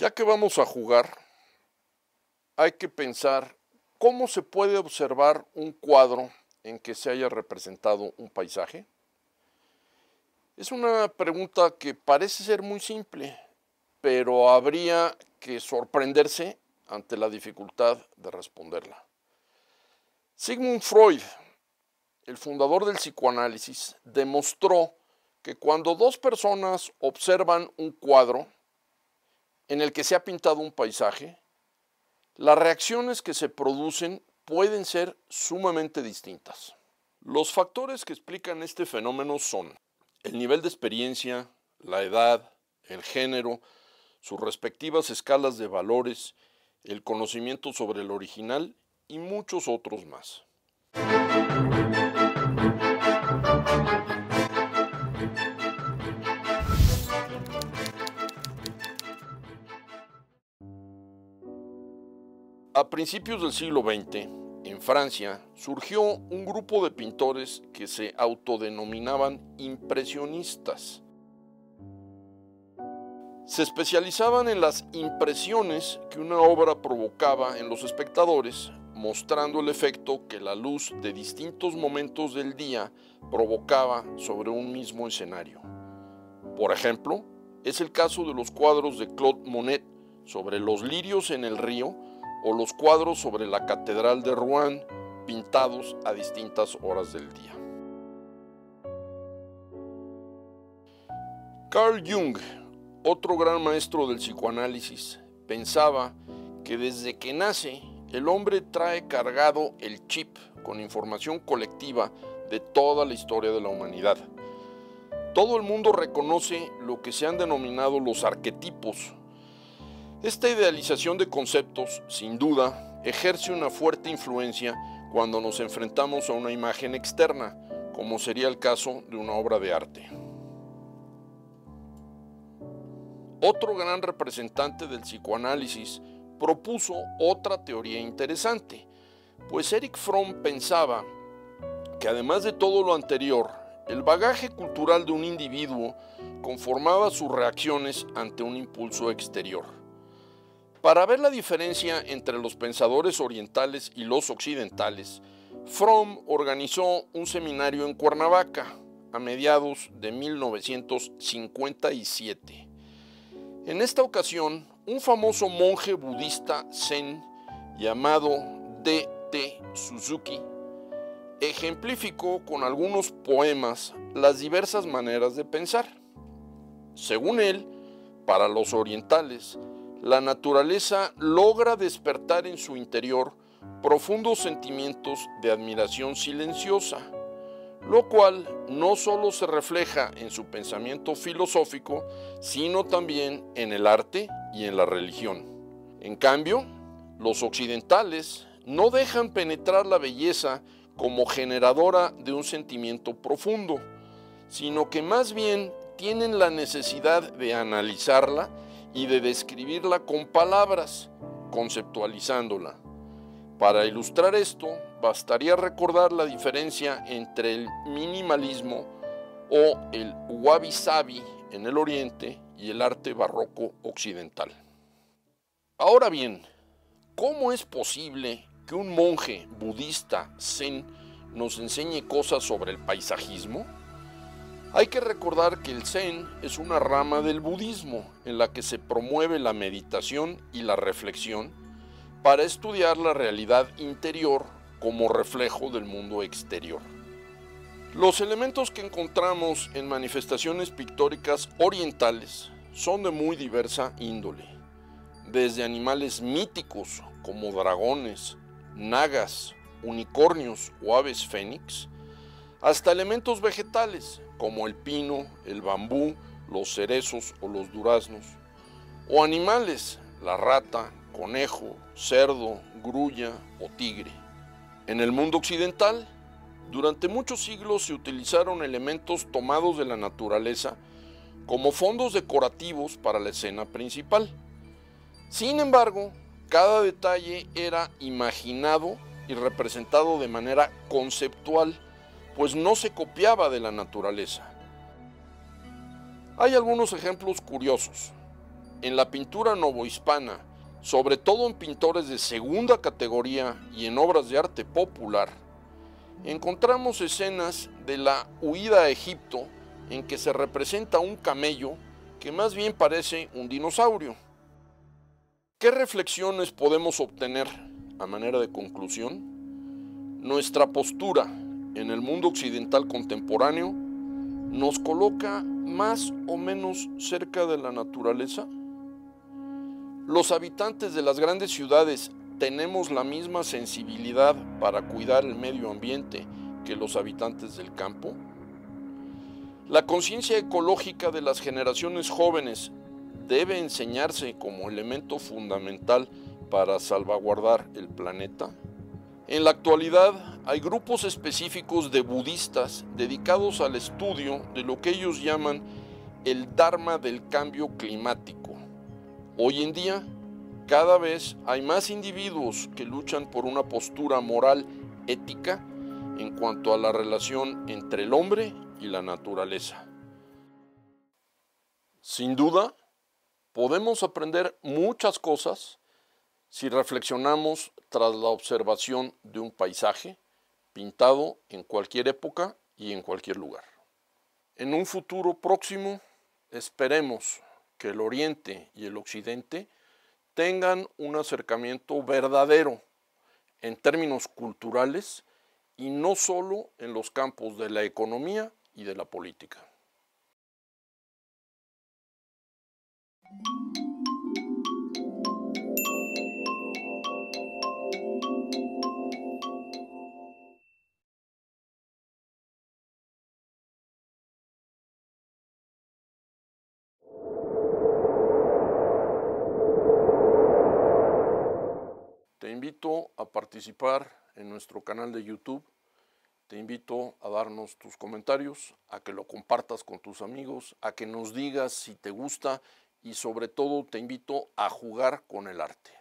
Ya que vamos a jugar, hay que pensar cómo se puede observar un cuadro en que se haya representado un paisaje. Es una pregunta que parece ser muy simple, pero habría que sorprenderse ante la dificultad de responderla. Sigmund Freud, el fundador del psicoanálisis, demostró que cuando dos personas observan un cuadro en el que se ha pintado un paisaje, las reacciones que se producen pueden ser sumamente distintas. Los factores que explican este fenómeno son el nivel de experiencia, la edad, el género, sus respectivas escalas de valores, el conocimiento sobre el original y muchos otros más. A principios del siglo XX, en Francia, surgió un grupo de pintores que se autodenominaban impresionistas. Se especializaban en las impresiones que una obra provocaba en los espectadores, mostrando el efecto que la luz de distintos momentos del día provocaba sobre un mismo escenario. Por ejemplo, es el caso de los cuadros de Claude Monet sobre los lirios en el río o los cuadros sobre la Catedral de Rouen pintados a distintas horas del día. Carl Jung, otro gran maestro del psicoanálisis, pensaba que desde que nace el hombre trae cargado el chip con información colectiva de toda la historia de la humanidad. Todo el mundo reconoce lo que se han denominado los arquetipos. Esta idealización de conceptos, sin duda, ejerce una fuerte influencia cuando nos enfrentamos a una imagen externa, como sería el caso de una obra de arte. Otro gran representante del psicoanálisis propuso otra teoría interesante, pues Erich Fromm pensaba que además de todo lo anterior, el bagaje cultural de un individuo conformaba sus reacciones ante un impulso exterior. Para ver la diferencia entre los pensadores orientales y los occidentales, Fromm organizó un seminario en Cuernavaca a mediados de 1957. En esta ocasión, un famoso monje budista Zen llamado D.T. Suzuki ejemplificó con algunos poemas las diversas maneras de pensar. Según él, para los orientales, la naturaleza logra despertar en su interior profundos sentimientos de admiración silenciosa, lo cual no solo se refleja en su pensamiento filosófico, sino también en el arte y en la religión. En cambio, los occidentales no dejan penetrar la belleza como generadora de un sentimiento profundo, sino que más bien tienen la necesidad de analizarla y de describirla con palabras, conceptualizándola. Para ilustrar esto, bastaría recordar la diferencia entre el minimalismo o el wabi-sabi en el oriente y el arte barroco occidental. Ahora bien, ¿cómo es posible que un monje budista zen nos enseñe cosas sobre el paisajismo? Hay que recordar que el Zen es una rama del budismo en la que se promueve la meditación y la reflexión para estudiar la realidad interior como reflejo del mundo exterior. Los elementos que encontramos en manifestaciones pictóricas orientales son de muy diversa índole, desde animales míticos como dragones, nagas, unicornios o aves fénix, hasta elementos vegetales como el pino, el bambú, los cerezos o los duraznos, o animales, la rata, conejo, cerdo, grulla o tigre. En el mundo occidental, durante muchos siglos se utilizaron elementos tomados de la naturaleza como fondos decorativos para la escena principal. Sin embargo, cada detalle era imaginado y representado de manera conceptual, pues no se copiaba de la naturaleza. Hay algunos ejemplos curiosos. en la pintura novohispana, sobre todo en pintores de segunda categoría y en obras de arte popular, encontramos escenas de la huida a Egipto en que se representa un camello que más bien parece un dinosaurio. ¿Qué reflexiones podemos obtener a manera de conclusión? Nuestra postura en el mundo occidental contemporáneo nos coloca más o menos cerca de la naturaleza. Los habitantes de las grandes ciudades tenemos la misma sensibilidad para cuidar el medio ambiente que los habitantes del campo. La conciencia ecológica de las generaciones jóvenes debe enseñarse como elemento fundamental para salvaguardar el planeta. En la actualidad hay grupos específicos de budistas dedicados al estudio de lo que ellos llaman el Dharma del cambio climático. Hoy en día, cada vez hay más individuos que luchan por una postura moral ética en cuanto a la relación entre el hombre y la naturaleza. Sin duda, podemos aprender muchas cosas si reflexionamos tras la observación de un paisaje pintado en cualquier época y en cualquier lugar. En un futuro próximo, esperemos que el Oriente y el Occidente tengan un acercamiento verdadero en términos culturales y no solo en los campos de la economía y de la política. Te invito a participar en nuestro canal de YouTube, te invito a darnos tus comentarios, a que lo compartas con tus amigos, a que nos digas si te gusta y sobre todo te invito a jugar con el arte.